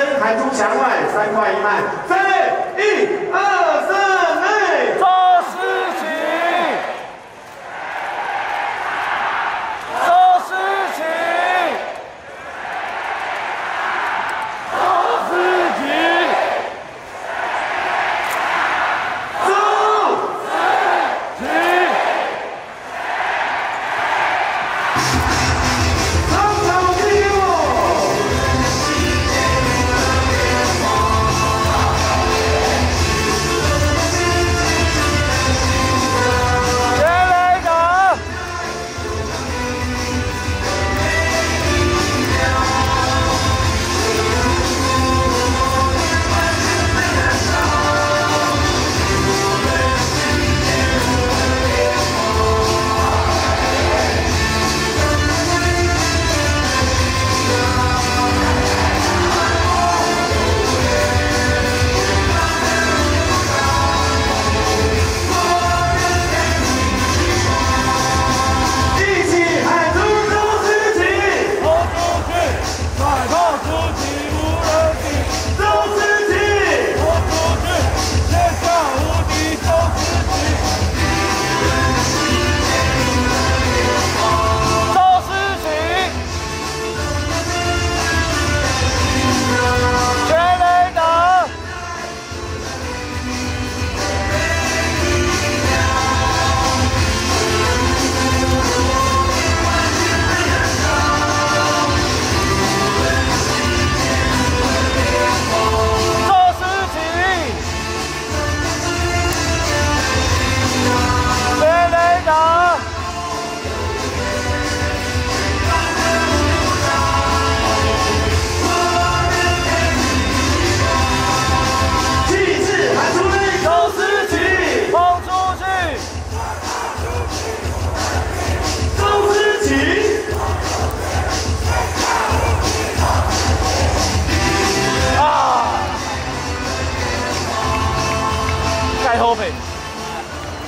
声，喊出墙外3块一卖，3、1、2、3，哎，周思齐，周思齐，周思齐，周思齐。 后悔。